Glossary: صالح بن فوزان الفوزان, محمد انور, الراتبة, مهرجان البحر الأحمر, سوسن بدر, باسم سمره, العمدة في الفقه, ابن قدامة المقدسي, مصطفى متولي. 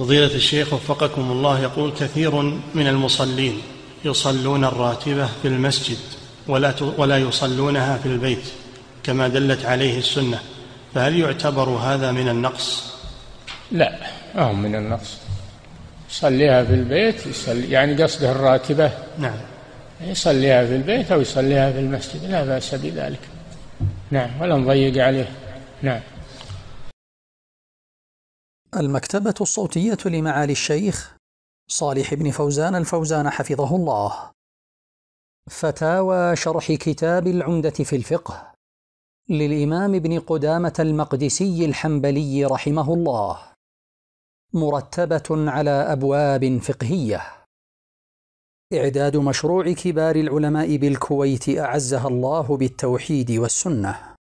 فضيلة الشيخ وفقكم الله يقول: كثير من المصلين يصلون الراتبة في المسجد ولا يصلونها في البيت كما دلت عليه السنة، فهل يعتبر هذا من النقص؟ لا، ما هو من النقص، يصليها في البيت يعني قصده الراتبة، نعم، يصليها في البيت أو يصليها في المسجد، لا بأس بذلك، نعم، ولا نضيق عليه، نعم. المكتبة الصوتية لمعالي الشيخ صالح بن فوزان الفوزان حفظه الله، فتاوى شرح كتاب العمدة في الفقه للإمام ابن قدامة المقدسي الحنبلي رحمه الله، مرتبة على أبواب فقهية. إعداد مشروع كبار العلماء بالكويت أعزها الله بالتوحيد والسنة.